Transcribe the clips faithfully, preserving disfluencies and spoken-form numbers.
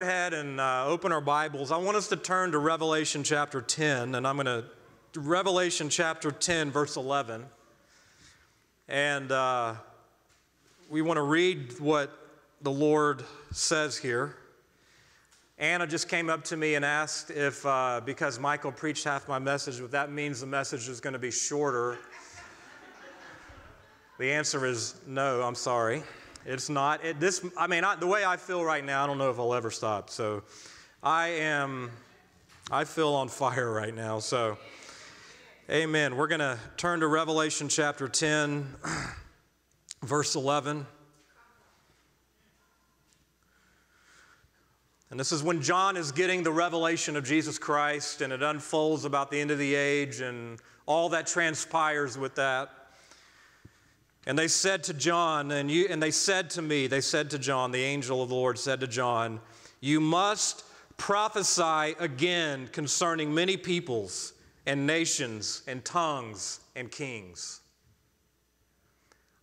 Go ahead and uh, open our Bibles. I want us to turn to Revelation chapter ten, and I'm going to, Revelation chapter ten, verse eleven. And uh, we want to read what the Lord says here. Anna just came up to me and asked if, uh, because Michael preached half my message, if that means the message is going to be shorter. The answer is no, I'm sorry. It's not. It, this, I mean, I, the way I feel right now, I don't know if I'll ever stop. So I am, I feel on fire right now. So, amen. We're going to turn to Revelation chapter ten, verse eleven. And this is when John is getting the revelation of Jesus Christ, and it unfolds about the end of the age and all that transpires with that. And they said to John, and, you, and they said to me, they said to John, the angel of the Lord said to John, "You must prophesy again concerning many peoples and nations and tongues and kings."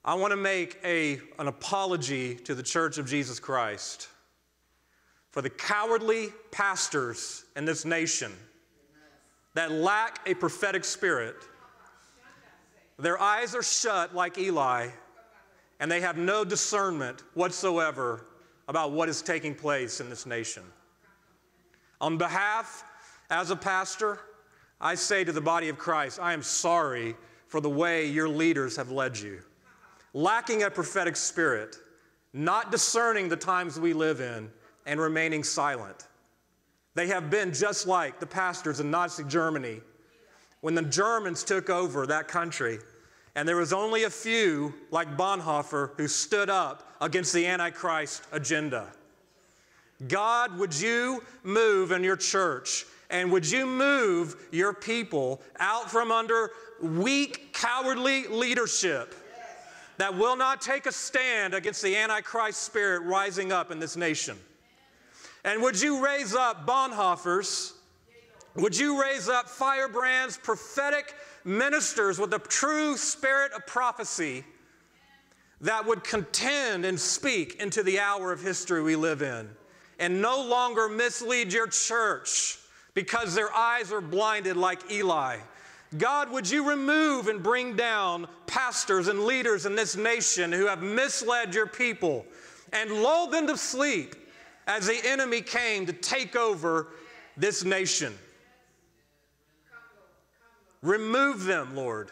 I want to make a, an apology to the Church of Jesus Christ for the cowardly pastors in this nation that lack a prophetic spirit. Their eyes are shut like Eli, and they have no discernment whatsoever about what is taking place in this nation. On behalf, as a pastor, I say to the body of Christ, I am sorry for the way your leaders have led you. Lacking a prophetic spirit, not discerning the times we live in, and remaining silent. They have been just like the pastors in Nazi Germany when the Germans took over that country, and there was only a few like Bonhoeffer who stood up against the Antichrist agenda. God, would you move in your church, and would you move your people out from under weak, cowardly leadership that will not take a stand against the Antichrist spirit rising up in this nation? And would you raise up Bonhoeffers? Would you raise up firebrands, prophetic ministers with a true spirit of prophecy that would contend and speak into the hour of history we live in, and no longer mislead your church because their eyes are blinded like Eli? God, would you remove and bring down pastors and leaders in this nation who have misled your people and lull them to sleep as the enemy came to take over this nation? Remove them, Lord,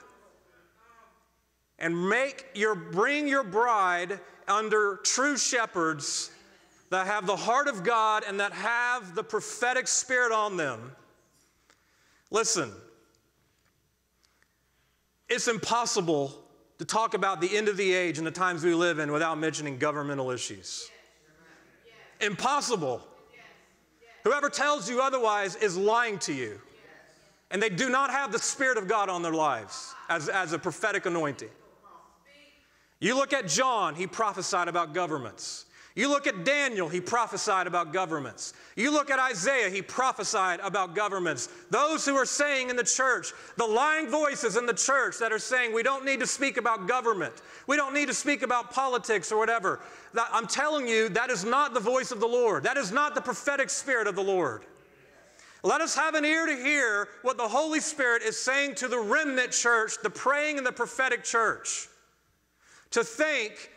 and make your, bring your bride under true shepherds that have the heart of God and that have the prophetic spirit on them. Listen, it's impossible to talk about the end of the age and the times we live in without mentioning governmental issues. Impossible. Whoever tells you otherwise is lying to you. And they do not have the Spirit of God on their lives as, as a prophetic anointing. You look at John, he prophesied about governments. You look at Daniel, he prophesied about governments. You look at Isaiah, he prophesied about governments. Those who are saying in the church, the lying voices in the church that are saying we don't need to speak about government, we don't need to speak about politics or whatever, that, I'm telling you, that is not the voice of the Lord. That is not the prophetic spirit of the Lord. Let us have an ear to hear what the Holy Spirit is saying to the remnant church, the praying and the prophetic church. To think,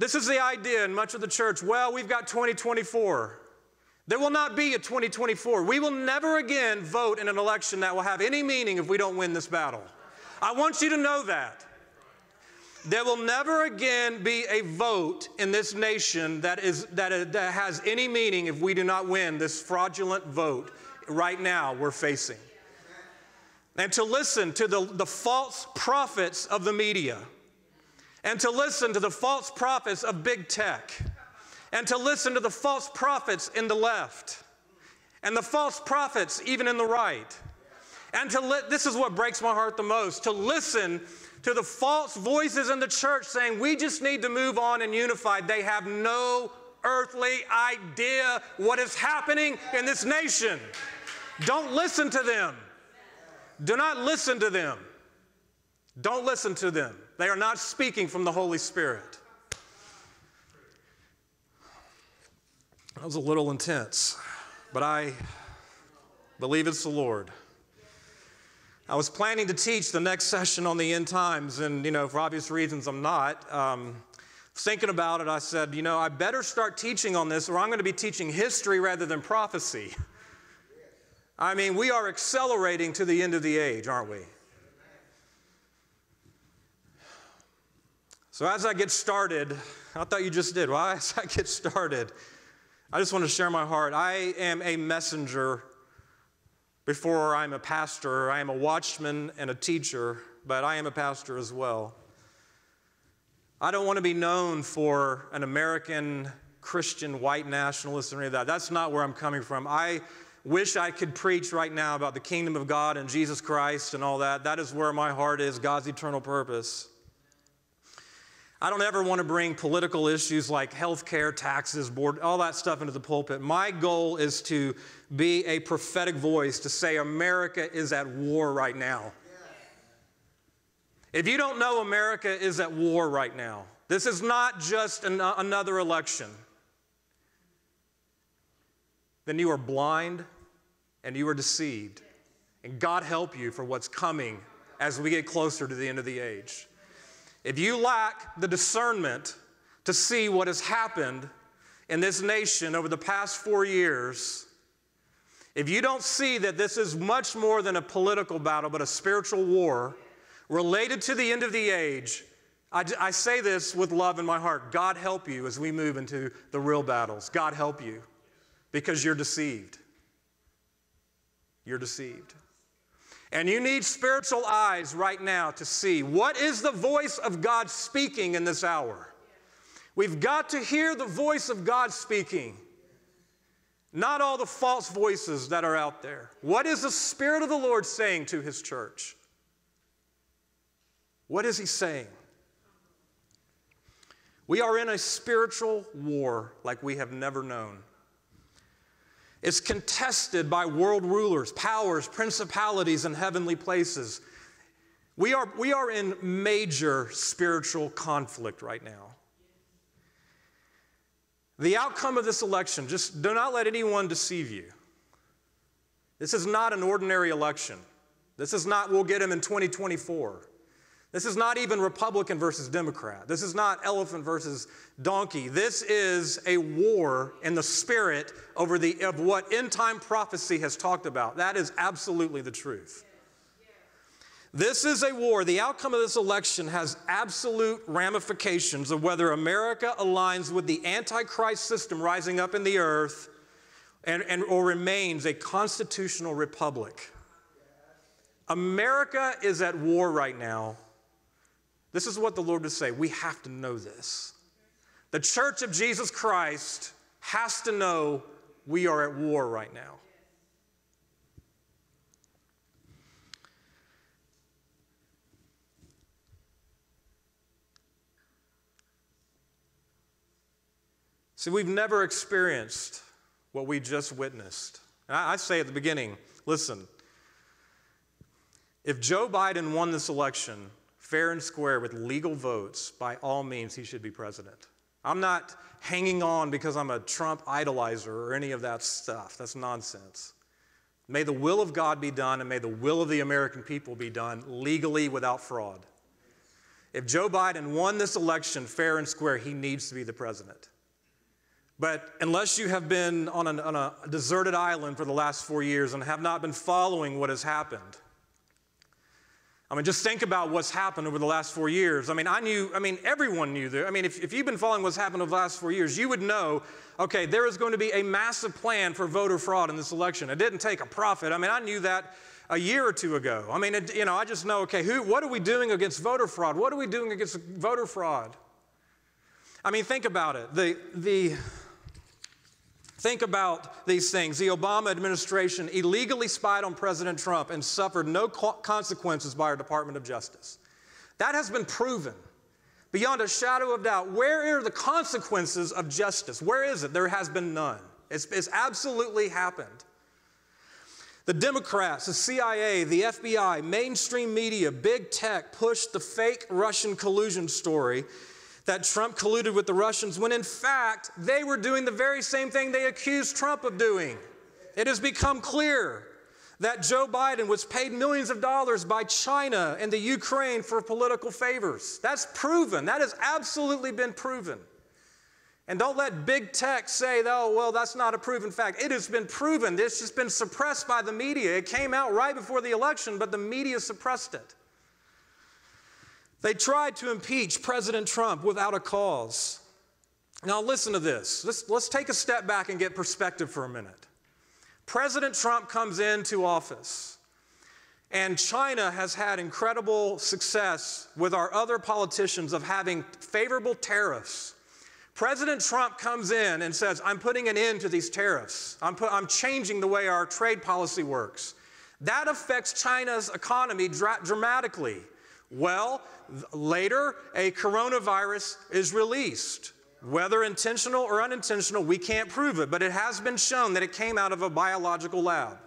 this is the idea in much of the church, well, we've got twenty twenty-four. There will not be a twenty twenty-four. We will never again vote in an election that will have any meaning if we don't win this battle. I want you to know that. There will never again be a vote in this nation that is, that, that has any meaning if we do not win this fraudulent vote right now we're facing. And to listen to the, the false prophets of the media, and to listen to the false prophets of big tech, and to listen to the false prophets in the left, and the false prophets even in the right, and to li- this is what breaks my heart the most, to listen to the false voices in the church saying we just need to move on and unify. They have no earthly idea what is happening in this nation. Don't listen to them. Do not listen to them. Don't listen to them. They are not speaking from the Holy Spirit. That was a little intense, but I believe it's the Lord. I was planning to teach the next session on the end times, and, you know, for obvious reasons, I'm not. Um, thinking about it, I said, you know, I better start teaching on this, or I'm going to be teaching history rather than prophecy. I mean, we are accelerating to the end of the age, aren't we? So as I get started, I thought you just did. Well, as I get started, I just want to share my heart. I am a messenger. Before I'm a pastor, I am a watchman and a teacher, but I am a pastor as well. I don't want to be known for an American Christian white nationalist or any of that. That's not where I'm coming from. I wish I could preach right now about the kingdom of God and Jesus Christ and all that. That is where my heart is, God's eternal purpose. I don't ever want to bring political issues like health care, taxes, board, all that stuff into the pulpit. My goal is to be a prophetic voice to say America is at war right now. If you don't know, America is at war right now. This is not just an, uh, another election. Then you are blind and you are deceived. And God help you for what's coming as we get closer to the end of the age. If you lack the discernment to see what has happened in this nation over the past four years, if you don't see that this is much more than a political battle, but a spiritual war related to the end of the age, I, I say this with love in my heart, God help you as we move into the real battles. God help you, because you're deceived. You're deceived. And you need spiritual eyes right now to see what is the voice of God speaking in this hour. We've got to hear the voice of God speaking, not all the false voices that are out there. What is the Spirit of the Lord saying to His church? What is He saying? We are in a spiritual war like we have never known. It's contested by world rulers, powers, principalities, and heavenly places. We are, we are in major spiritual conflict right now. The outcome of this election, just do not let anyone deceive you. This is not an ordinary election. This is not we'll get him in twenty twenty-four. This is not even Republican versus Democrat. This is not elephant versus donkey. This is a war in the spirit over the, of what end-time prophecy has talked about. That is absolutely the truth. This is a war. The outcome of this election has absolute ramifications of whether America aligns with the Antichrist system rising up in the earth and, and or remains a constitutional republic. America is at war right now. This is what the Lord would say. We have to know this. The Church of Jesus Christ has to know we are at war right now. See, we've never experienced what we just witnessed. And I, I say at the beginning, listen, if Joe Biden won this election, fair and square with legal votes, by all means, he should be president. I'm not hanging on because I'm a Trump idolizer or any of that stuff. That's nonsense. May the will of God be done, and may the will of the American people be done legally without fraud. If Joe Biden won this election fair and square, he needs to be the president. But unless you have been on, an, on a deserted island for the last four years and have not been following what has happened, I mean, just think about what's happened over the last four years. I mean, I knew, I mean, everyone knew that. I mean, if, if you've been following what's happened over the last four years, you would know, okay, there is going to be a massive plan for voter fraud in this election. It didn't take a prophet. I mean, I knew that a year or two ago. I mean, it, you know, I just know, okay, who, what are we doing against voter fraud? What are we doing against voter fraud? I mean, think about it. The, the, think about these things. The Obama administration illegally spied on President Trump and suffered no consequences by our Department of Justice. That has been proven beyond a shadow of doubt. Where are the consequences of justice? Where is it? There has been none. It's, it's absolutely happened. The Democrats, the C I A, the F B I, mainstream media, big tech pushed the fake Russian collusion story that Trump colluded with the Russians, when in fact they were doing the very same thing they accused Trump of doing. It has become clear that Joe Biden was paid millions of dollars by China and the Ukraine for political favors. That's proven. That has absolutely been proven. And don't let big tech say, oh, well, that's not a proven fact. It has been proven. It's just been suppressed by the media. It came out right before the election, but the media suppressed it. They tried to impeach President Trump without a cause. Now listen to this. Let's, let's take a step back and get perspective for a minute. President Trump comes into office, and China has had incredible success with our other politicians of having favorable tariffs. President Trump comes in and says, I'm putting an end to these tariffs. I'm, put, I'm changing the way our trade policy works. That affects China's economy dra dramatically. Well, later, a coronavirus is released. Whether intentional or unintentional, we can't prove it, but it has been shown that it came out of a biological lab.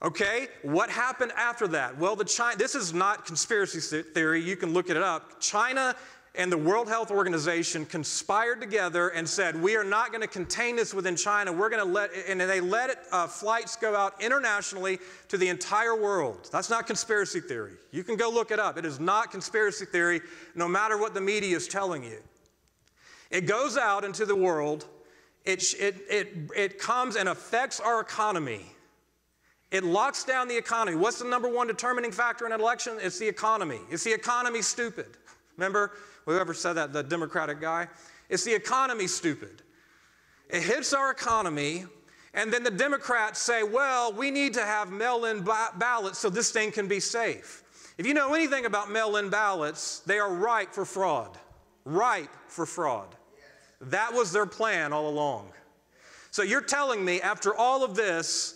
Okay, what happened after that? Well, the China, this is not conspiracy theory. You can look it up. China and the World Health Organization conspired together and said, we are not going to contain this within China. We're going to let, and they let it, uh, flights go out internationally to the entire world. That's not conspiracy theory. You can go look it up. It is not conspiracy theory, no matter what the media is telling you. It goes out into the world. It, it, it, it comes and affects our economy. It locks down the economy. What's the number one determining factor in an election? It's the economy. It's the economy, stupid. Remember, whoever said that, the Democratic guy? It's the economy, stupid. It hits our economy, and then the Democrats say, well, we need to have mail-in ba ballots so this thing can be safe. If you know anything about mail-in ballots, they are ripe for fraud. Ripe for fraud. That was their plan all along. So you're telling me, after all of this,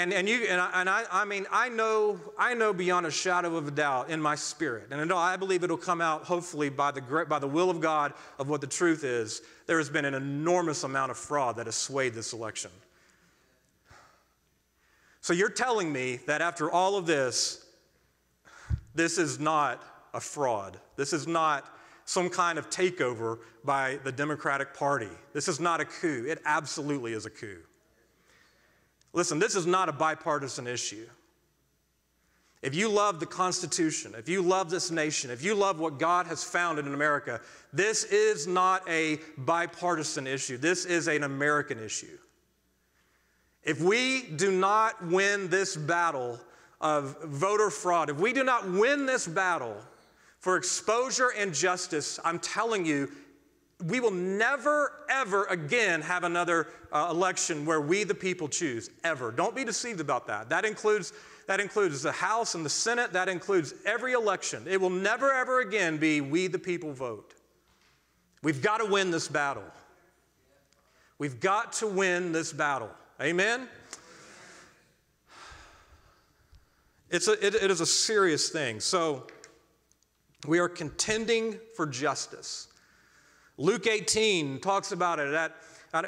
And, and, you, and, I, and I, I mean, I know, I know beyond a shadow of a doubt in my spirit, and I, know, I believe it'll come out hopefully by the, by the will of God of what the truth is, there has been an enormous amount of fraud that has swayed this election. So you're telling me that after all of this, this is not a fraud. This is not some kind of takeover by the Democratic Party. This is not a coup. It absolutely is a coup. Listen, this is not a bipartisan issue. If you love the Constitution, if you love this nation, if you love what God has founded in America, this is not a bipartisan issue. This is an American issue. If we do not win this battle of voter fraud, if we do not win this battle for exposure and justice, I'm telling you, we will never, ever again have another uh, election where we the people choose, ever. Don't be deceived about that. That includes, that includes the House and the Senate. That includes every election. It will never, ever again be we the people vote. We've got to win this battle. We've got to win this battle. Amen? It's a, it, it is a serious thing. So we are contending for justice. Luke eighteen talks about it. That,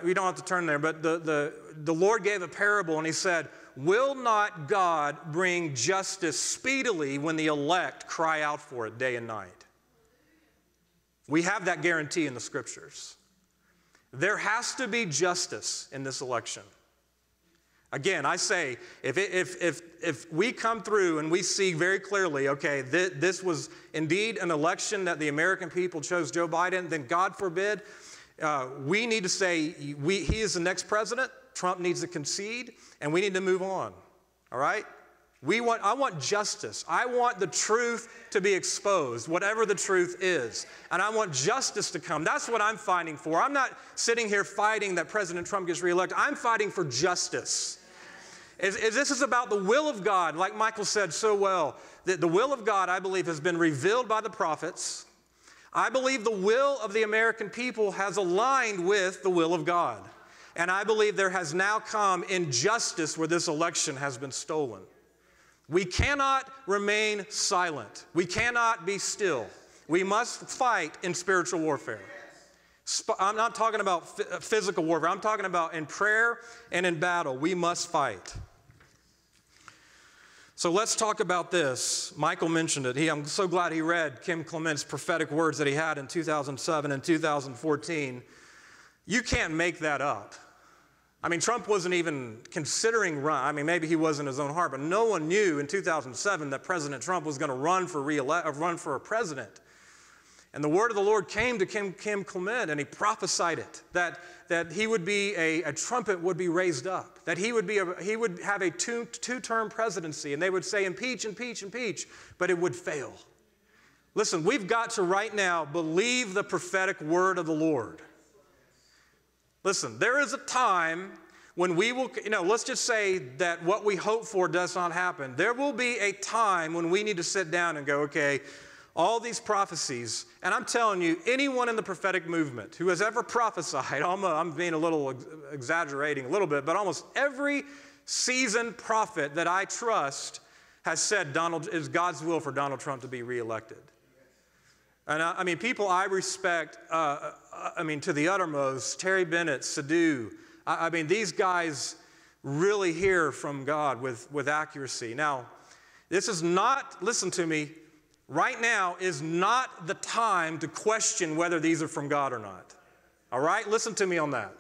we don't have to turn there, but the, the, the Lord gave a parable, and he said, will not God bring justice speedily when the elect cry out for it day and night? We have that guarantee in the Scriptures. There has to be justice in this election. Again, I say, if, it, if, if, if we come through and we see very clearly, okay, th this was indeed an election that the American people chose Joe Biden, then God forbid, uh, we need to say we, he is the next president, Trump needs to concede, and we need to move on, all right? We want, I want justice. I want the truth to be exposed, whatever the truth is. And I want justice to come. That's what I'm fighting for. I'm not sitting here fighting that President Trump gets reelected. I'm fighting for justice. Is, is this is about the will of God, like Michael said so well. The, the will of God, I believe, has been revealed by the prophets. I believe the will of the American people has aligned with the will of God. And I believe there has now come injustice where this election has been stolen. We cannot remain silent. We cannot be still. We must fight in spiritual warfare. I'm not talking about physical warfare. I'm talking about in prayer and in battle. We must fight. So let's talk about this. Michael mentioned it. He, I'm so glad he read Kim Clement's prophetic words that he had in two thousand seven and two thousand fourteen. You can't make that up. I mean, Trump wasn't even considering run. I mean, maybe he was in his own heart, but no one knew in two thousand seven that President Trump was going to run for re-elect, run for a president. And the word of the Lord came to Kim, Kim Clement, and he prophesied it, that, that he would be a, a trumpet would be raised up, that he would, be a, he would have a two, two-term presidency, and they would say, impeach, impeach, impeach, but it would fail. Listen, we've got to right now believe the prophetic word of the Lord. Listen, there is a time when we will, you know, let's just say that what we hope for does not happen. There will be a time when we need to sit down and go, okay, all these prophecies, and I'm telling you, anyone in the prophetic movement who has ever prophesied, almost, I'm being a little exaggerating a little bit, but almost every seasoned prophet that I trust has said Donald, it's God's will for Donald Trump to be reelected. And I, I mean, people I respect, uh, I mean, to the uttermost, Terry Bennett, Sadhu, I, I mean, these guys really hear from God with, with accuracy. Now, this is not, listen to me, right now is not the time to question whether these are from God or not. All right? Listen to me on that.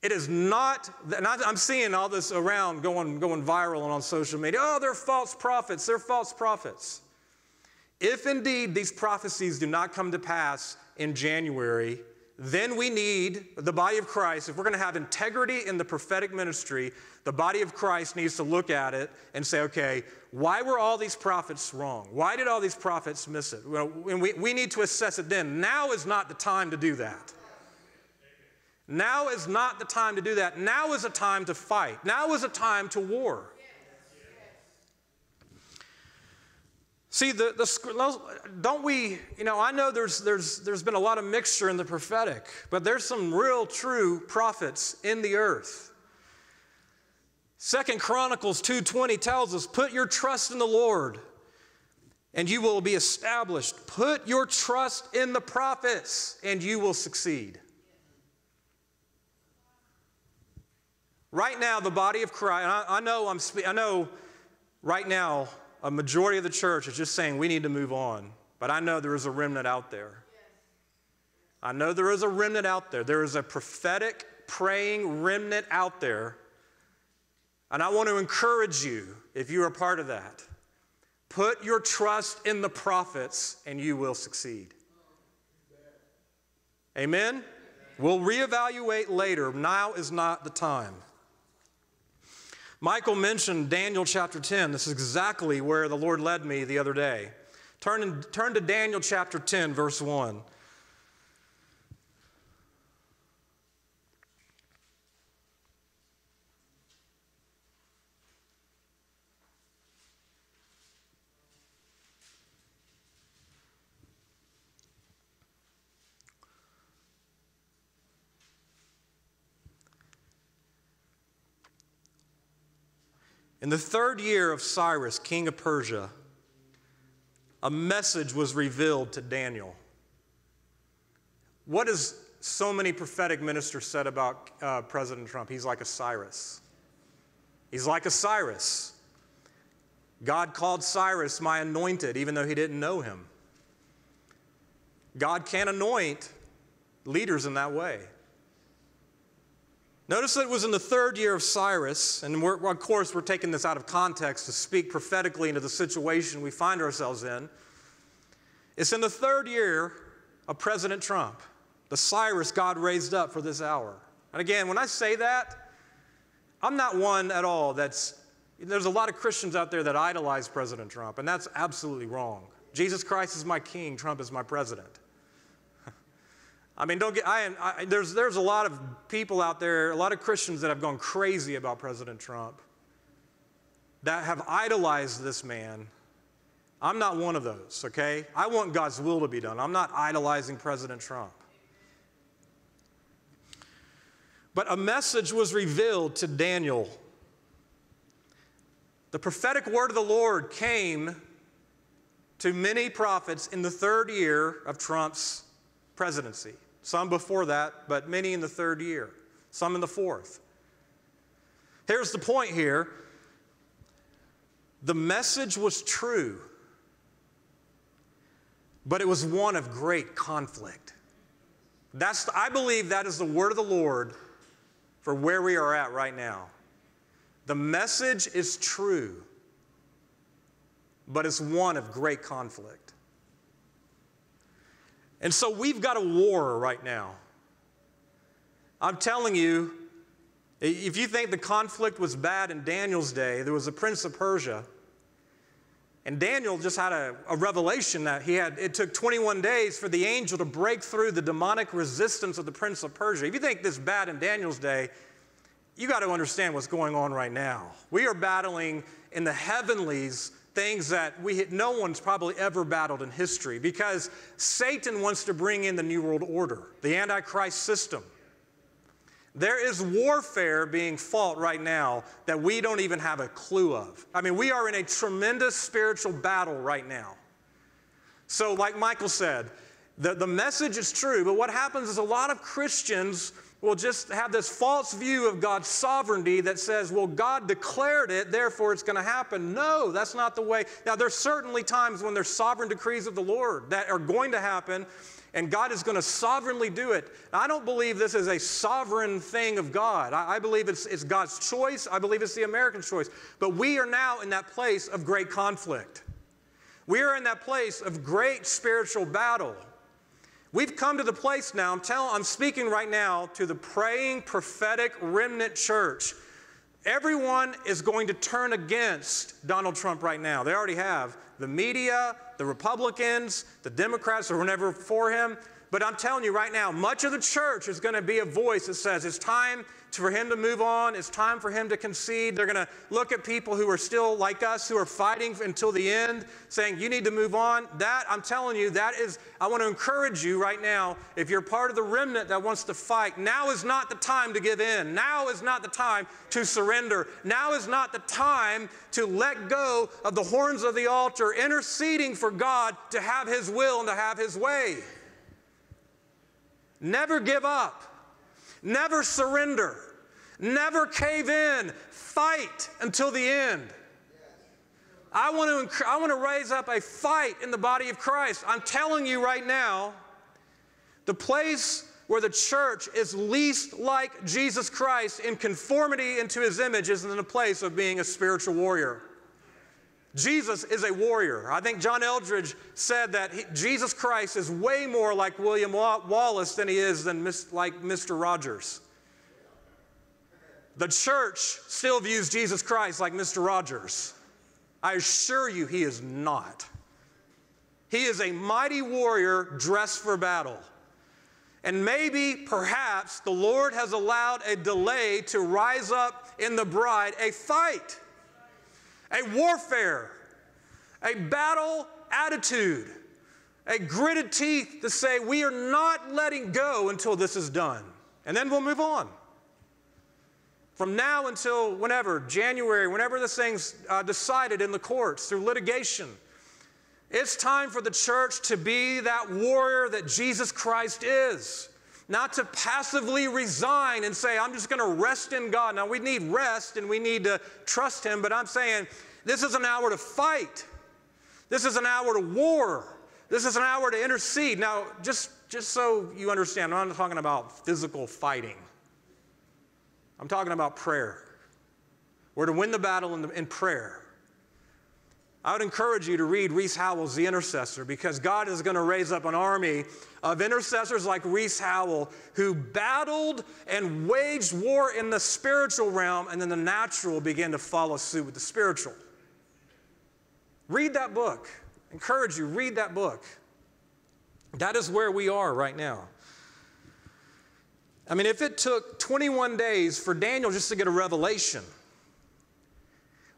It is not, and I'm seeing all this around going, going viral and on social media. Oh, they're false prophets. They're false prophets. If indeed these prophecies do not come to pass in January, then we need the body of Christ. If we're going to have integrity in the prophetic ministry, the body of Christ needs to look at it and say, okay, why were all these prophets wrong? Why did all these prophets miss it? Well, we, we need to assess it then. Now is not the time to do that. Now is not the time to do that. Now is a time to fight. Now is a time to war. See, the, the, don't we, you know, I know there's, there's, there's been a lot of mixture in the prophetic, but there's some real true prophets in the earth. Second Chronicles two twenty tells us, put your trust in the Lord and you will be established. Put your trust in the prophets and you will succeed. Right now, the body of Christ, and I, I know I'm, I know right now, a majority of the church is just saying we need to move on. But I know there is a remnant out there. I know there is a remnant out there. There is a prophetic praying remnant out there. And I want to encourage you, if you are a part of that, put your trust in the prophets and you will succeed. Amen? We'll reevaluate later. Now is not the time. Michael mentioned Daniel chapter ten. This is exactly where the Lord led me the other day. Turn, in, turn to Daniel chapter ten, verse one. In the third year of Cyrus, king of Persia, a message was revealed to Daniel. What has so many prophetic ministers said about uh, President Trump? He's like a Cyrus. He's like a Cyrus. God called Cyrus my anointed, even though he didn't know him. God can anoint leaders in that way. Notice that it was in the third year of Cyrus, and we're, of course we're taking this out of context to speak prophetically into the situation we find ourselves in. It's in the third year of President Trump, the Cyrus God raised up for this hour. And again, when I say that, I'm not one at all that's, there's a lot of Christians out there that idolize President Trump, and that's absolutely wrong. Jesus Christ is my king, Trump is my president. I mean, don't get, I, I, there's, there's a lot of people out there, a lot of Christians that have gone crazy about President Trump, that have idolized this man. I'm not one of those, okay? I want God's will to be done. I'm not idolizing President Trump. But a message was revealed to Daniel. The prophetic word of the Lord came to many prophets in the third year of Trump's presidency. Some before that, but many in the third year, some in the fourth. Here's the point here. The message was true, but it was one of great conflict. That's, I believe that is the word of the Lord for where we are at right now. The message is true, but it's one of great conflict. And so we've got a war right now. I'm telling you, if you think the conflict was bad in Daniel's day, there was a prince of Persia. And Daniel just had a, a revelation that he had, it took twenty-one days for the angel to break through the demonic resistance of the prince of Persia. If you think this bad in Daniel's day, you got to understand what's going on right now. We are battling in the heavenlies things that we hit, no one's probably ever battled in history, because Satan wants to bring in the New World Order, the Antichrist system. There is warfare being fought right now that we don't even have a clue of. I mean, we are in a tremendous spiritual battle right now. So like Michael said, the, the message is true, but what happens is a lot of Christians will just have this false view of God's sovereignty that says, well, God declared it, therefore it's going to happen. No, that's not the way. Now, there's certainly times when there's sovereign decrees of the Lord that are going to happen, and God is going to sovereignly do it. Now, I don't believe this is a sovereign thing of God. I, I believe it's, it's God's choice. I believe it's the American choice. But we are now in that place of great conflict. We are in that place of great spiritual battle. We've come to the place now, I'm, tell, I'm speaking right now to the praying, prophetic, remnant church. Everyone is going to turn against Donald Trump right now. They already have. The media, the Republicans, the Democrats, or whoever for him. But I'm telling you right now, much of the church is going to be a voice that says it's time for him to move on. It's time for him to concede. They're going to look at people who are still like us, who are fighting until the end, saying you need to move on. That, I'm telling you, that is, I want to encourage you right now, if you're part of the remnant that wants to fight, now is not the time to give in. Now is not the time to surrender. Now is not the time to let go of the horns of the altar, interceding for God to have his will and to have his way. Never give up. Never surrender. Never cave in. Fight until the end. I want to, I want to raise up a fight in the body of Christ. I'm telling you right now, the place where the church is least like Jesus Christ in conformity into his image is in the place of being a spiritual warrior. Jesus is a warrior. I think John Eldridge said that he, Jesus Christ is way more like William Wallace than he is than mis, like Mister Rogers. The church still views Jesus Christ like Mister Rogers. I assure you he is not. He is a mighty warrior dressed for battle. And maybe, perhaps, the Lord has allowed a delay to rise up in the bride, a fight. A warfare, a battle attitude, a gritted teeth to say we are not letting go until this is done. And then we'll move on. From now until whenever, January, whenever this thing's uh, decided in the courts through litigation, it's time for the church to be that warrior that Jesus Christ is. Not to passively resign and say, I'm just going to rest in God. Now, we need rest and we need to trust him, but I'm saying this is an hour to fight. This is an hour to war. This is an hour to intercede. Now, just, just so you understand, I'm not talking about physical fighting. I'm talking about prayer. We're to win the battle in, the, in prayer. I would encourage you to read Reese Howell's The Intercessor, because God is going to raise up an army of intercessors like Reese Howell who battled and waged war in the spiritual realm, and then the natural began to follow suit with the spiritual. Read that book. I encourage you, read that book. That is where we are right now. I mean, if it took twenty-one days for Daniel just to get a revelation,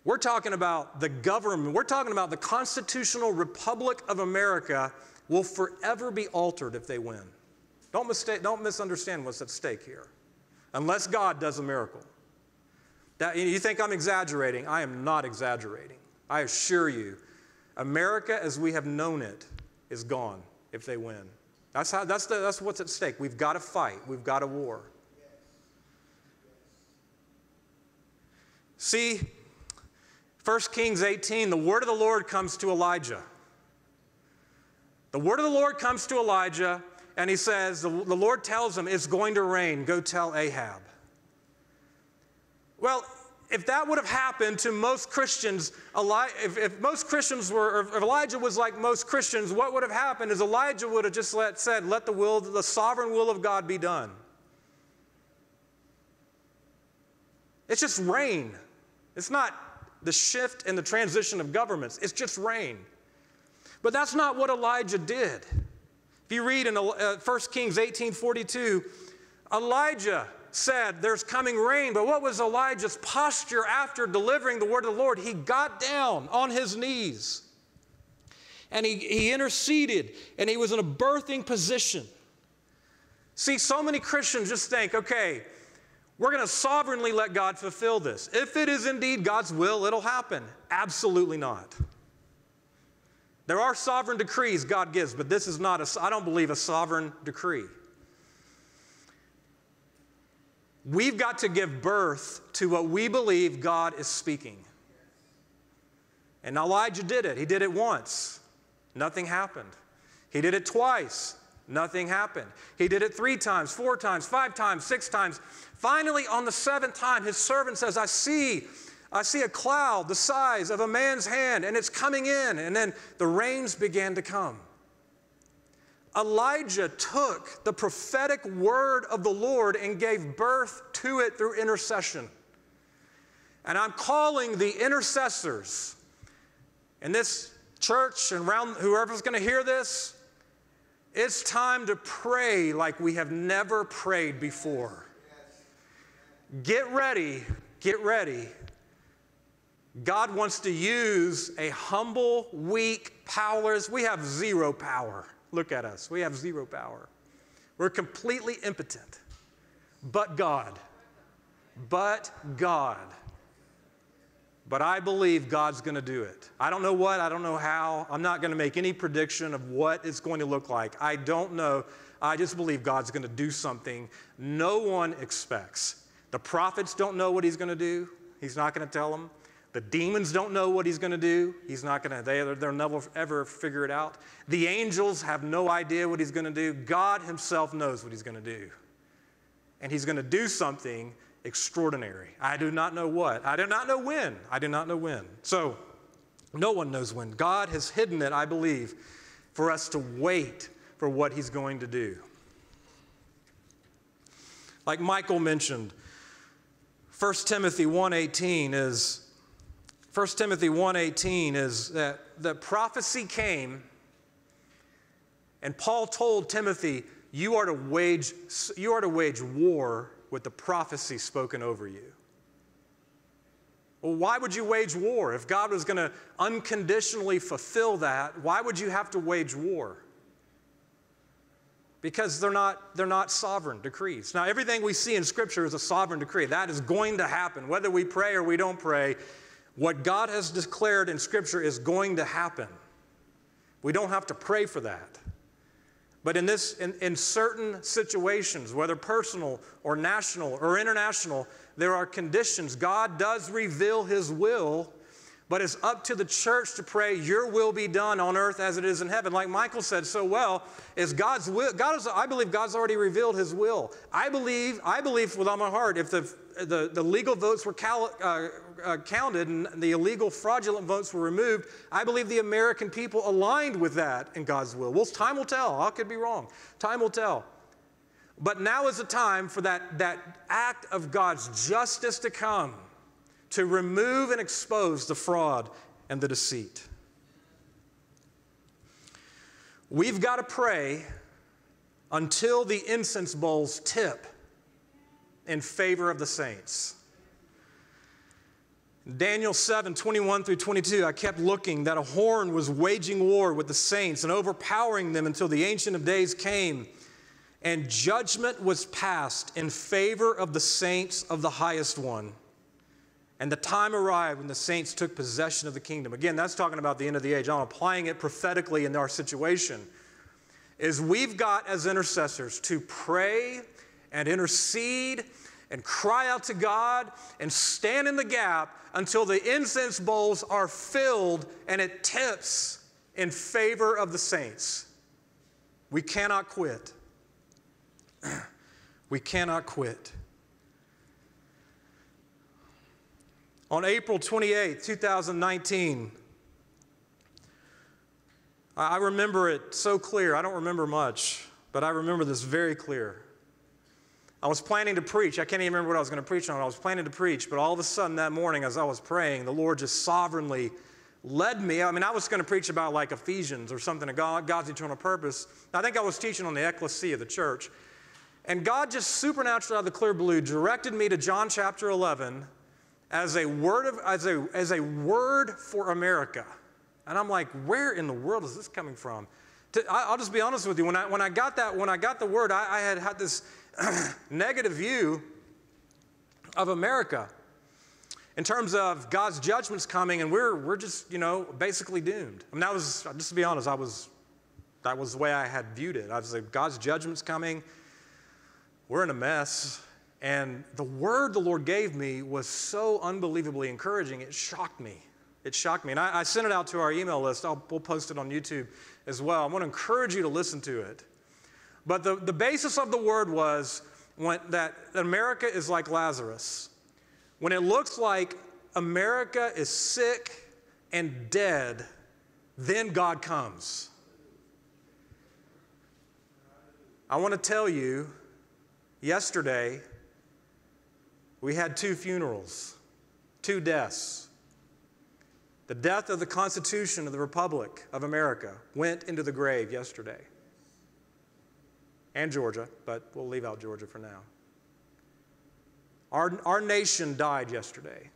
we're talking about the government. We're talking about the Constitutional Republic of America will forever be altered if they win. Don't, mistake, don't misunderstand what's at stake here, unless God does a miracle. That, you think I'm exaggerating. I am not exaggerating. I assure you, America as we have known it is gone if they win. That's, how, that's, the, that's what's at stake. We've got to fight. We've got a war. See, First Kings eighteen, the word of the Lord comes to Elijah. The word of the Lord comes to Elijah, and he says, the, the Lord tells him, it's going to rain, go tell Ahab. Well, if that would have happened to most Christians, Eli if, if most Christians were, or if Elijah was like most Christians, what would have happened is Elijah would have just let, said, let the will, the sovereign will of God be done. It's just rain. It's not the shift and the transition of governments. It's just rain. But that's not what Elijah did. If you read in First Kings eighteen forty-two, Elijah said, there's coming rain. But what was Elijah's posture after delivering the word of the Lord? He got down on his knees, and he, he interceded, and he was in a birthing position. See, so many Christians just think, okay, we're going to sovereignly let God fulfill this. If it is indeed God's will, it'll happen. Absolutely not. There are sovereign decrees God gives, but this is not, a, I don't believe, a sovereign decree. We've got to give birth to what we believe God is speaking. And Elijah did it. He did it once. Nothing happened. He did it twice. Nothing happened. He did it three times, four times, five times, six times. Finally, on the seventh time, his servant says, I see, I see a cloud the size of a man's hand, and it's coming in. And then the rains began to come. Elijah took the prophetic word of the Lord and gave birth to it through intercession. And I'm calling the intercessors in this church and around whoever's going to hear this, it's time to pray like we have never prayed before. Get ready, get ready. God wants to use a humble, weak, powerless. We have zero power. Look at us. We have zero power. We're completely impotent. But God. But God. But I believe God's going to do it. I don't know what. I don't know how. I'm not going to make any prediction of what it's going to look like. I don't know. I just believe God's going to do something no one expects. The prophets don't know what he's going to do. He's not going to tell them. The demons don't know what he's going to do. He's not going to. They, they'll never ever figure it out. The angels have no idea what he's going to do. God himself knows what he's going to do. And he's going to do something extraordinary. I do not know what. I do not know when. I do not know when. So no one knows when. God has hidden it, I believe, for us to wait for what he's going to do. Like Michael mentioned, First Timothy one eighteen is First Timothy one eighteen is that the prophecy came, and Paul told Timothy, you are to wage you are to wage war with the prophecy spoken over you. Well, why would you wage war? If God was going to unconditionally fulfill that, why would you have to wage war? Because they're not, they're not sovereign decrees. Now, everything we see in Scripture is a sovereign decree. That is going to happen. Whether we pray or we don't pray, what God has declared in Scripture is going to happen. We don't have to pray for that. But in, this, in, in certain situations, whether personal or national or international, there are conditions. God does reveal his will, but it's up to the church to pray, your will be done on earth as it is in heaven. Like Michael said so well, is God's will. God is, I believe God's already revealed his will. I believe, I believe with all my heart, if the, the, the legal votes were cal, uh, uh, counted and the illegal fraudulent votes were removed, I believe the American people aligned with that in God's will. Well, time will tell. I could be wrong. Time will tell. But now is the time for that, that act of God's justice to come, to remove and expose the fraud and the deceit. We've got to pray until the incense bowls tip in favor of the saints. Daniel seven, twenty-one through twenty-two, I kept looking that a horn was waging war with the saints and overpowering them until the Ancient of Days came, and judgment was passed in favor of the saints of the highest one. And the time arrived when the saints took possession of the kingdom. Again, that's talking about the end of the age. I'm applying it prophetically in our situation. Is we've got as intercessors to pray and intercede and cry out to God and stand in the gap until the incense bowls are filled and it tips in favor of the saints. We cannot quit. We cannot quit. On April twenty-eighth, two thousand nineteen, I remember it so clear. I don't remember much, but I remember this very clear. I was planning to preach. I can't even remember what I was going to preach on. I was planning to preach, but all of a sudden that morning as I was praying, the Lord just sovereignly led me. I mean, I was going to preach about like Ephesians or something, God, God's eternal purpose. I think I was teaching on the ecclesia, the church. And God just supernaturally out of the clear blue directed me to John chapter eleven as a word of, as a, as a word for America. And I'm like, where in the world is this coming from? I'll just be honest with you. When I, when I, got, that, when I got the word, I, I had had this negative view of America in terms of God's judgment's coming, and we're, we're just, you know, basically doomed. I mean, that was, just to be honest, I was, that was the way I had viewed it. I was like, God's judgment's coming. We're in a mess. And the word the Lord gave me was so unbelievably encouraging, it shocked me. It shocked me. And I, I sent it out to our email list. I'll, we'll post it on YouTube as well. I want to encourage you to listen to it. But the, the basis of the word was when, that America is like Lazarus. When it looks like America is sick and dead, then God comes. I want to tell you, yesterday, we had two funerals, two deaths. The death of the Constitution of the Republic of America went into the grave yesterday. And Georgia, but we'll leave out Georgia for now. Our, our nation died yesterday.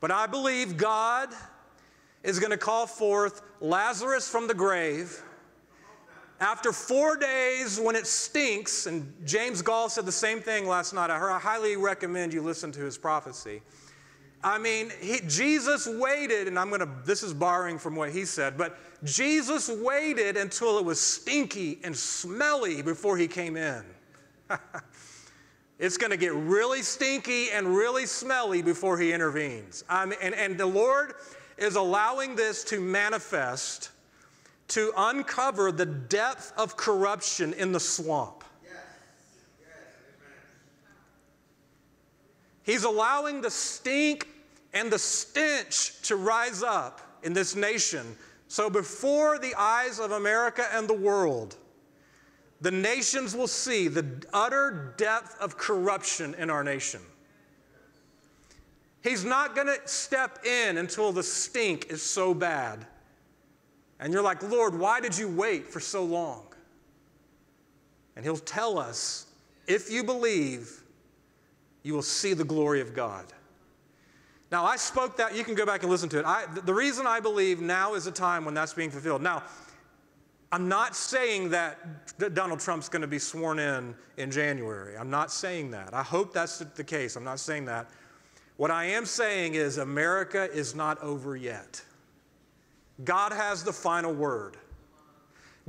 But I believe God is going to call forth Lazarus from the grave after four days when it stinks. And James Gall said the same thing last night. I, heard, I highly recommend you listen to his prophecy. I mean, he, Jesus waited, and I'm going to, this is borrowing from what he said, but Jesus waited until it was stinky and smelly before he came in. It's going to get really stinky and really smelly before he intervenes. I mean, and, and the Lord is allowing this to manifest, to uncover the depth of corruption in the swamp. He's allowing the stink and the stench to rise up in this nation. So before the eyes of America and the world, the nations will see the utter depth of corruption in our nation. He's not going to step in until the stink is so bad. And you're like, Lord, why did you wait for so long? And he'll tell us, if you believe, you will see the glory of God. Now, I spoke that. You can go back and listen to it. I, the reason I believe now is a time when that's being fulfilled. Now, I'm not saying that Donald Trump's going to be sworn in in January. I'm not saying that. I hope that's the case. I'm not saying that. What I am saying is America is not over yet. God has the final word.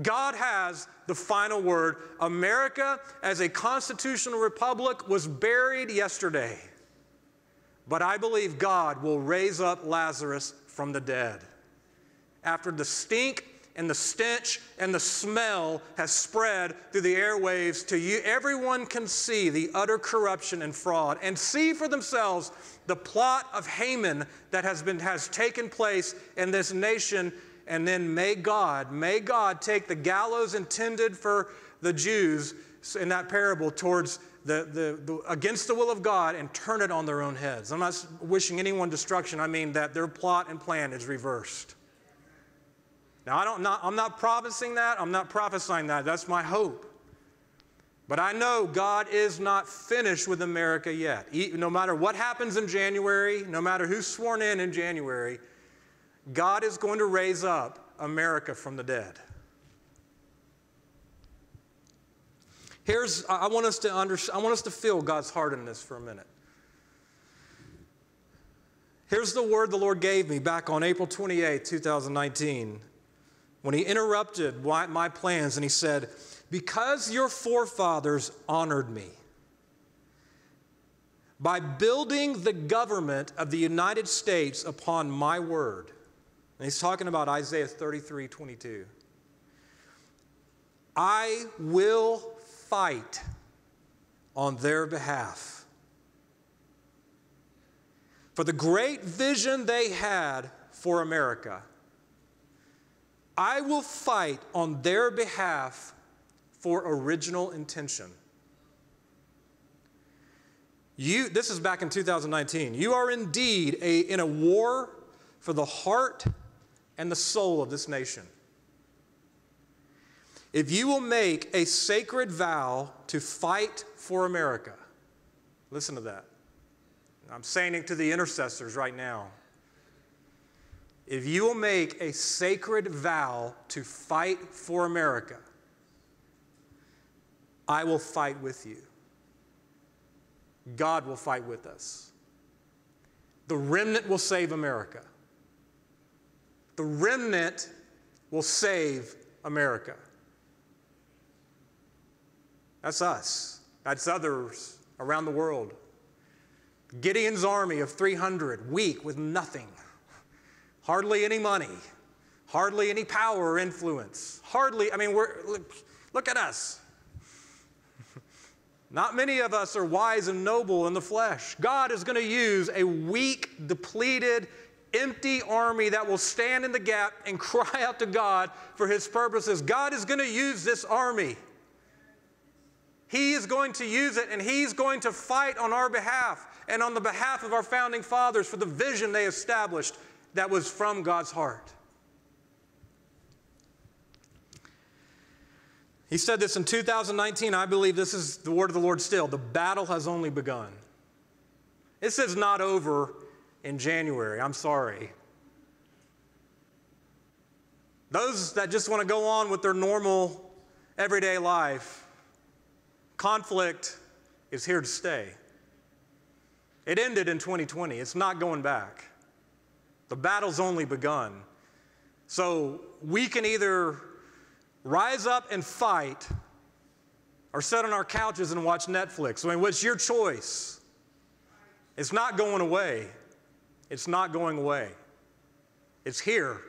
God has the final word. America, as a constitutional republic, was buried yesterday. But I believe God will raise up Lazarus from the dead. After the stink and the stench and the smell has spread through the airwaves to you, everyone can see the utter corruption and fraud and see for themselves the plot of Haman that has been, has taken place in this nation. And then may God, may God take the gallows intended for the Jews in that parable towards the, the, the against the will of God and turn it on their own heads. I'm not wishing anyone destruction. I mean that their plot and plan is reversed. Now, I don't not, I'm not promising that. I'm not prophesying that. That's my hope. But I know God is not finished with America yet. No matter what happens in January, no matter who's sworn in in January, God is going to raise up America from the dead. Here's, I want us to under, I want us to feel God's heart in this for a minute. Here's the word the Lord gave me back on April twenty-eighth, two thousand nineteen, when he interrupted my plans and he said, "Because your forefathers honored me, by building the government of the United States upon my word. And he's talking about Isaiah thirty-three twenty-two. I will fight on their behalf. For the great vision they had for America, I will fight on their behalf for original intention. You, this is back in two thousand nineteen. You are indeed a, in a war for the heart and the soul of this nation. If you will make a sacred vow to fight for America, listen to that. I'm saying it to the intercessors right now. If you will make a sacred vow to fight for America, I will fight with you. God will fight with us. The remnant will save America. The remnant will save America. That's us. That's others around the world. Gideon's army of three hundred, weak with nothing. Hardly any money, hardly any power or influence. Hardly, I mean, we're, look, look at us. Not many of us are wise and noble in the flesh. God is going to use a weak, depleted, empty army that will stand in the gap and cry out to God for his purposes. God is going to use this army. He is going to use it, and he's going to fight on our behalf and on the behalf of our founding fathers for the vision they established that was from God's heart. He said this in two thousand nineteen. I believe this is the word of the Lord still. The battle has only begun. This is not over in January. I'm sorry. Those that just want to go on with their normal, everyday life, conflict is here to stay. It ended in twenty twenty. It's not going back. The battle's only begun. So we can either rise up and fight or sit on our couches and watch Netflix. I mean, what's your choice? It's not going away. It's not going away. It's here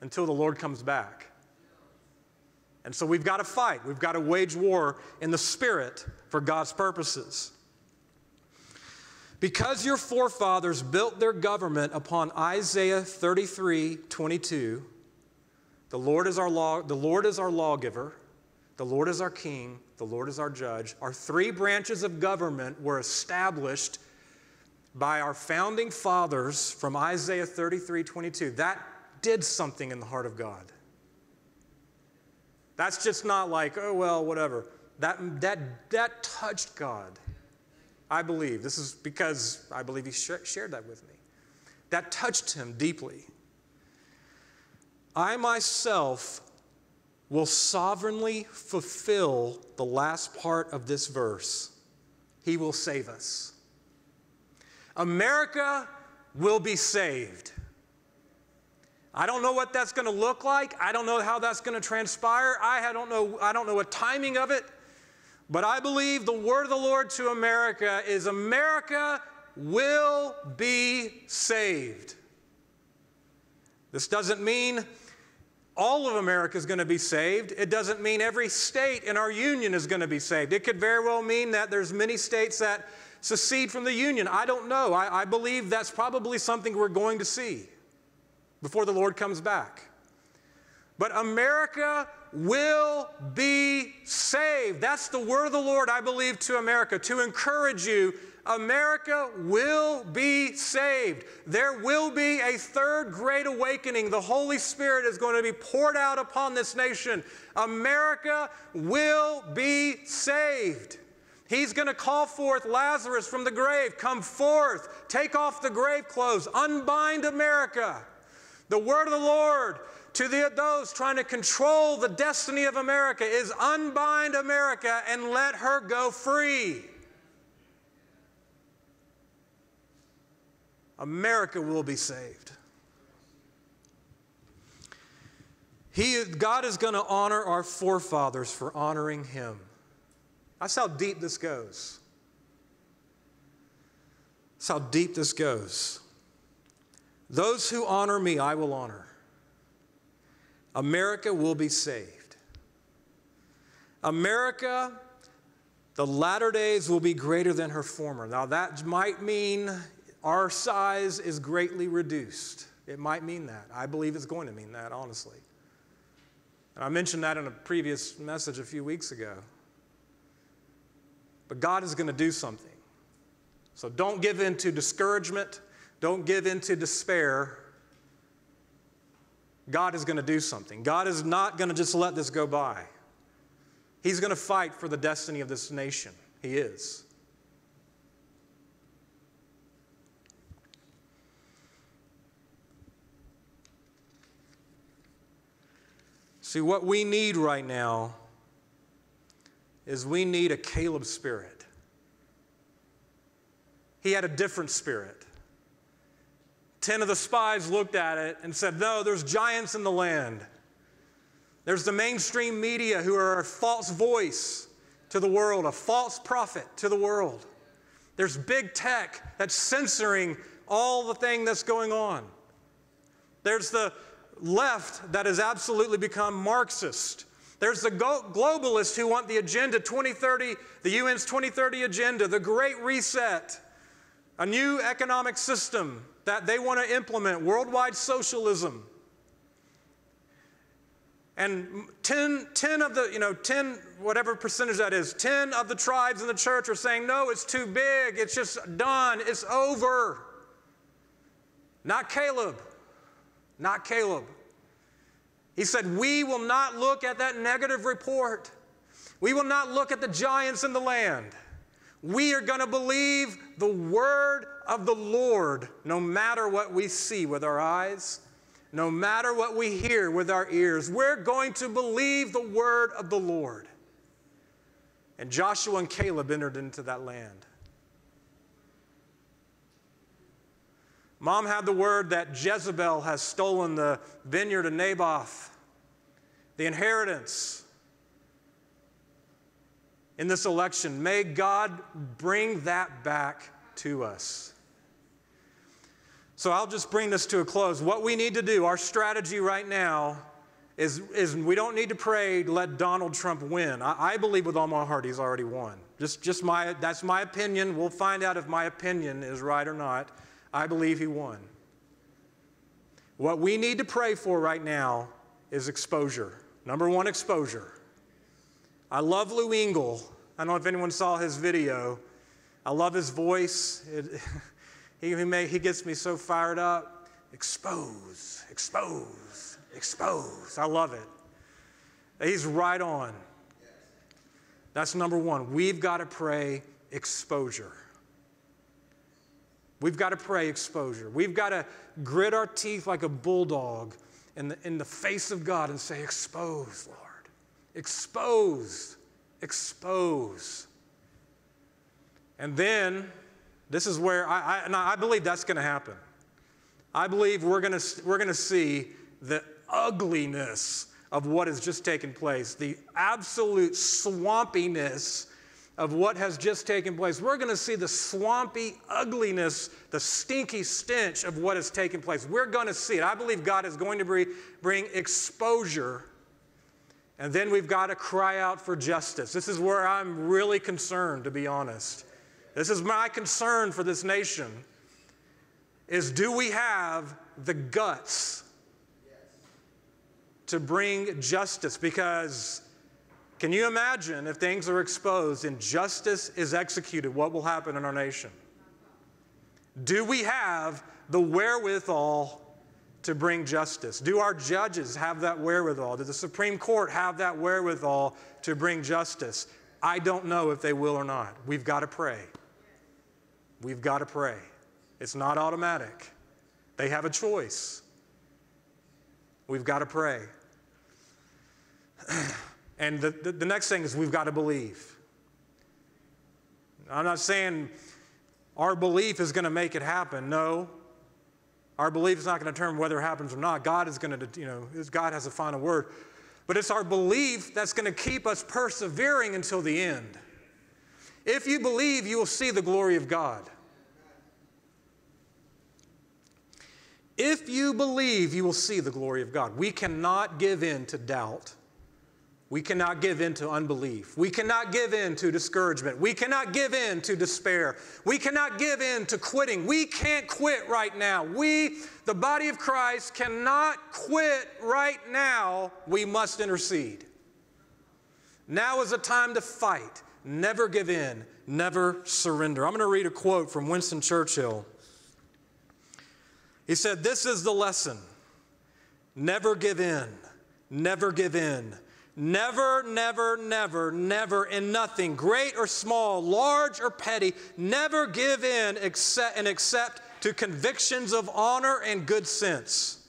until the Lord comes back. And so we've got to fight. We've got to wage war in the Spirit for God's purposes. Because your forefathers built their government upon Isaiah thirty-three twenty-two, the Lord is our law, the Lord is our lawgiver, the Lord is our king, the Lord is our judge. Our three branches of government were established by our founding fathers from Isaiah thirty-three twenty-two. That did something in the heart of God. That's just not like, oh, well, whatever. That, that, that touched God. I believe. This is because I believe he sh- shared that with me. That touched him deeply. I myself will sovereignly fulfill the last part of this verse. He will save us. America will be saved. I don't know what that's going to look like. I don't know how that's going to transpire. I don't know, I don't know what timing of it. But I believe the word of the Lord to America is America will be saved. This doesn't mean all of America is going to be saved. It doesn't mean every state in our union is going to be saved. It could very well mean that there's many states that secede from the union. I don't know. I, I believe that's probably something we're going to see before the Lord comes back. But America will be saved. That's the word of the Lord, I believe, to America, to encourage you. America will be saved. There will be a third great awakening. The Holy Spirit is going to be poured out upon this nation. America will be saved. He's going to call forth Lazarus from the grave. Come forth. Take off the grave clothes. Unbind America. The word of the Lord to the, those trying to control the destiny of America is unbind America and let her go free. America will be saved. He, God is going to honor our forefathers for honoring him. That's how deep this goes. That's how deep this goes. Those who honor me, I will honor. America will be saved. America, the latter days will be greater than her former. Now that might mean our size is greatly reduced. It might mean that. I believe it's going to mean that, honestly. And I mentioned that in a previous message a few weeks ago. But God is going to do something. So don't give in to discouragement. Don't give in to despair. God is going to do something. God is not going to just let this go by. He's going to fight for the destiny of this nation. He is. See, what we need right now is we need a Caleb spirit. He had a different spirit. Ten of the spies looked at it and said, no, there's giants in the land. There's the mainstream media who are a false voice to the world, a false prophet to the world. There's big tech that's censoring all the thing that's going on. There's the left that has absolutely become Marxist. There's the globalists who want the agenda twenty thirty, the U N's twenty thirty agenda, the Great Reset, a new economic system that they want to implement, worldwide socialism. And ten, ten of the, you know, ten, whatever percentage that is, ten of the tribes in the church are saying, no, it's too big, it's just done, it's over. Not Caleb. Not Caleb. He said, we will not look at that negative report. We will not look at the giants in the land. We are going to believe the word of the Lord no matter what we see with our eyes, no matter what we hear with our ears. We're going to believe the word of the Lord. And Joshua and Caleb entered into that land. Mom had the word that Jezebel has stolen the vineyard of Naboth, the inheritance. In this election, may God bring that back to us. So I'll just bring this to a close. What we need to do, our strategy right now, is, is we don't need to pray to let Donald Trump win. I, I believe with all my heart he's already won. Just, just my, that's my opinion. We'll find out if my opinion is right or not. I believe he won. What we need to pray for right now is exposure. Number one, exposure. I love Lou Engle. I don't know if anyone saw his video. I love his voice. It, he, he, may, he gets me so fired up. Expose, expose, expose. I love it. He's right on. That's number one. We've got to pray exposure. We've got to pray exposure. We've got to grit our teeth like a bulldog in the, in the face of God and say, expose, Lord. Expose. Expose. And then, this is where, I, I, and I believe that's going to happen. I believe we're going to, we're going to see the ugliness of what has just taken place, the absolute swampiness of what has just taken place. We're going to see the swampy ugliness, the stinky stench of what has taken place. We're going to see it. I believe God is going to bring exposure, and then we've got to cry out for justice. This is where I'm really concerned, to be honest. This is my concern for this nation, is do we have the guts to bring justice? Because can you imagine if things are exposed and justice is executed, what will happen in our nation? Do we have the wherewithal to bring justice? Do our judges have that wherewithal? Does the Supreme Court have that wherewithal to bring justice? I don't know if they will or not. We've got to pray. We've got to pray. It's not automatic. They have a choice. We've got to pray. And the, the, the next thing is we've got to believe. I'm not saying our belief is going to make it happen. No. Our belief is not going to determine whether it happens or not. God is going to, you know, God has a final word. But it's our belief that's going to keep us persevering until the end. If you believe, you will see the glory of God. If you believe, you will see the glory of God. We cannot give in to doubt. We cannot give in to unbelief. We cannot give in to discouragement. We cannot give in to despair. We cannot give in to quitting. We can't quit right now. We, the body of Christ, cannot quit right now. We must intercede. Now is a time to fight. Never give in. Never surrender. I'm going to read a quote from Winston Churchill. He said, "This is the lesson. Never give in. Never give in. Never, never, never, never in nothing, great or small, large or petty, never give in except and accept to convictions of honor and good sense.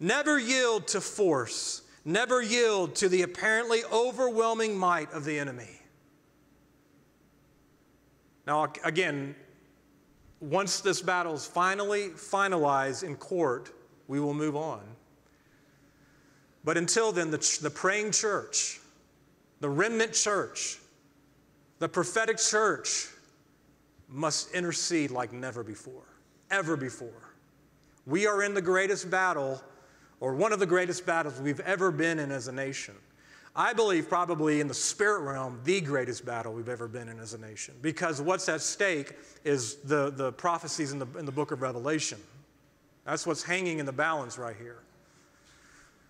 Never yield to force. Never yield to the apparently overwhelming might of the enemy." Now, again, once this battle is finally finalized in court, we will move on. But until then, the, ch the praying church, the remnant church, the prophetic church must intercede like never before, ever before. We are in the greatest battle, or one of the greatest battles we've ever been in as a nation. I believe probably in the spirit realm, the greatest battle we've ever been in as a nation, because what's at stake is the, the prophecies in the, in the book of Revelation. That's what's hanging in the balance right here.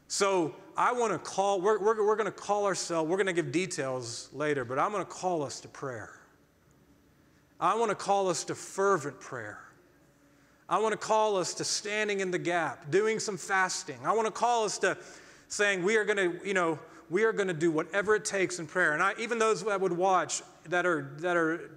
So I want to call, we're, we're, we're going to call ourselves, we're going to give details later, but I'm going to call us to prayer. I want to call us to fervent prayer. I want to call us to standing in the gap, doing some fasting. I want to call us to saying we are going to, you know, we are going to do whatever it takes in prayer. And I, even those that would watch that are, that are,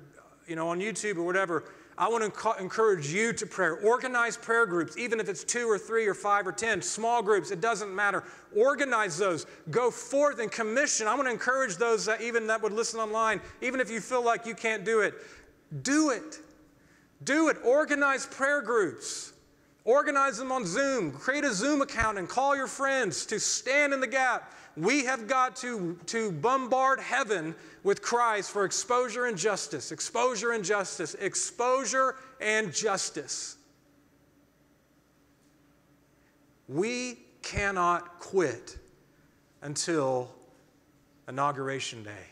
you know, on YouTube or whatever, I want to encourage you to pray. Organize prayer groups, even if it's two or three or five or ten, small groups, it doesn't matter. Organize those. Go forth and commission. I want to encourage those that even that would listen online, even if you feel like you can't do it, do it. Do it. Organize prayer groups. Organize them on Zoom. Create a Zoom account and call your friends to stand in the gap. We have got to, to bombard heaven with cries for exposure and justice, exposure and justice, exposure and justice. We cannot quit until Inauguration Day.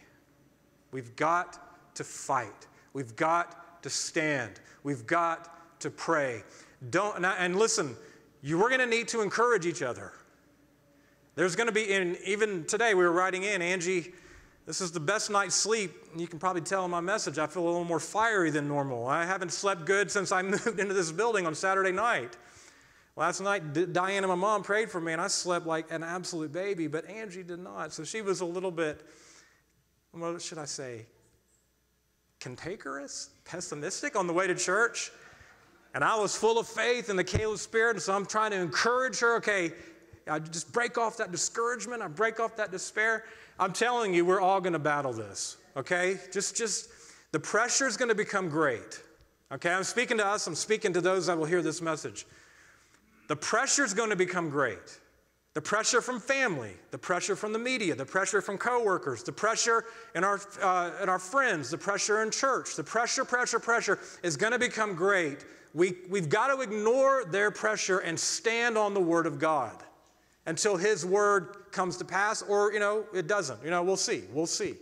We've got to fight. We've got to stand. We've got to pray. Don't, and, I, and listen, you, we're going to need to encourage each other. There's going to be, and even today we were writing in, Angie, this is the best night's sleep. You can probably tell in my message, I feel a little more fiery than normal. I haven't slept good since I moved into this building on Saturday night. Last night, D- Diane and my mom prayed for me, and I slept like an absolute baby, but Angie did not. So she was a little bit, what should I say, cantankerous, pessimistic on the way to church. And I was full of faith in the Caleb Spirit, and so I'm trying to encourage her, okay, I just break off that discouragement. I break off that despair. I'm telling you, we're all going to battle this, okay? Just, just the pressure is going to become great, okay? I'm speaking to us. I'm speaking to those that will hear this message. The pressure is going to become great. The pressure from family, the pressure from the media, the pressure from coworkers, the pressure in our, uh, in our friends, the pressure in church, the pressure, pressure, pressure is going to become great. We, we've got to ignore their pressure and stand on the Word of God until His Word comes to pass, or, you know, it doesn't. You know, we'll see. We'll see.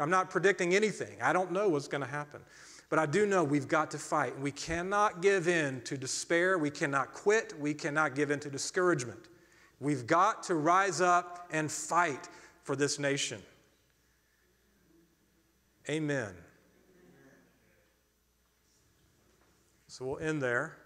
I'm not predicting anything. I don't know what's going to happen. But I do know we've got to fight. We cannot give in to despair. We cannot quit. We cannot give in to discouragement. We've got to rise up and fight for this nation. Amen. So we'll end there.